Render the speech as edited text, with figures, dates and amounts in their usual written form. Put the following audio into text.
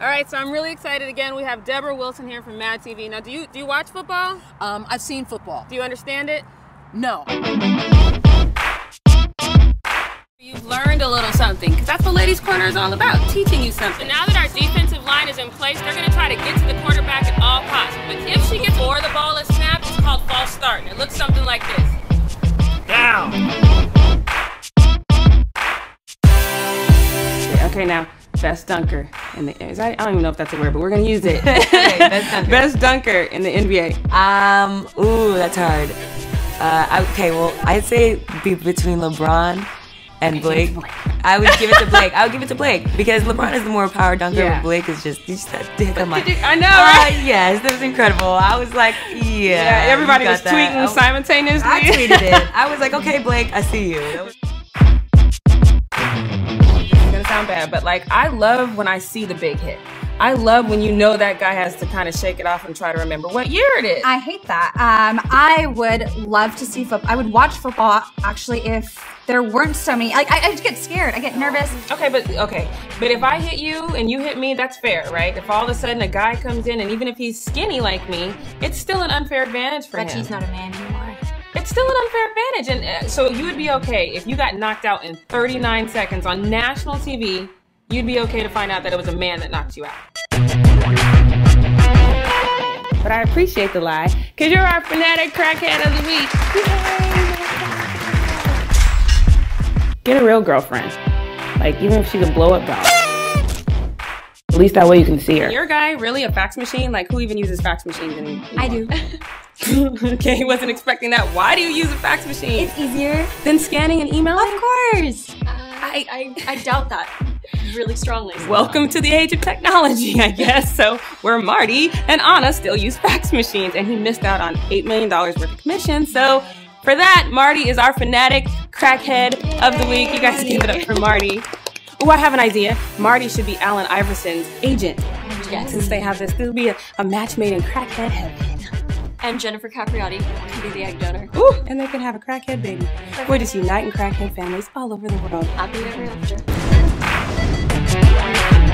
All right, so I'm really excited again. We have Deborah Wilson here from Mad TV. Now, do you watch football? I've seen football. Do you understand it? No. You've learned a little something, because that's what Ladies Corner is all about, teaching you something. Now that our defensive line is in place, they're going to try to get to the quarterback at all costs. But if she gets or the ball is snapped, it's called false start, and it looks something like this. Down. Okay, now, best dunker in the NBA. I don't even know if that's a word, but we're going to use it. Okay, best dunker. Best dunker in the NBA. Ooh, that's hard. Okay, well, I'd say be between LeBron and Blake. I would give it to Blake. I would give it to Blake because LeBron is the more power dunker, but Blake is just, he's just that dick. I'm like, I know, right? Yes, that was incredible. I was like, yeah. Everybody was tweeting simultaneously. I tweeted it. I was like, okay, Blake, I see you. It's gonna sound bad, but like, I love when I see the big hit. I love when you know that guy has to kind of shake it off and try to remember what year it is. I hate that. I would love to see football. I would watch football, actually, if there weren't so many. Like, I just get scared. I get nervous. Okay, but if I hit you and you hit me, that's fair, right? If all of a sudden a guy comes in, and even if he's skinny like me, it's still an unfair advantage for him. But he's not a man anymore. It's still an unfair advantage. And so you would be okay if you got knocked out in 39 seconds on national TV. You'd be okay to find out that it was a man that knocked you out. But I appreciate the lie, because you're our fanatic crackhead of the week. Get a real girlfriend. Like, even if she's a blow-up doll. At least that way you can see her. Your guy really a fax machine? Like, who even uses fax machines anymore? I do. Okay, he wasn't expecting that. Why do you use a fax machine? It's easier. Than scanning an email? Of course. I doubt that. Really strongly. Welcome to the age of technology, I guess. So we're Marty and Anna still use fax machines, and he missed out on $8 million worth of commission. So for that, Marty is our fanatic crackhead of the week. You guys give it up for Marty. Oh, I have an idea. Marty should be Allen Iverson's agent. Yes. Since they have this, there'll be a match made in crackhead heaven. And Jennifer Capriotti can be the egg donor. Ooh, and they can have a crackhead baby. We're just uniting crackhead families all over the world. Happy ever after.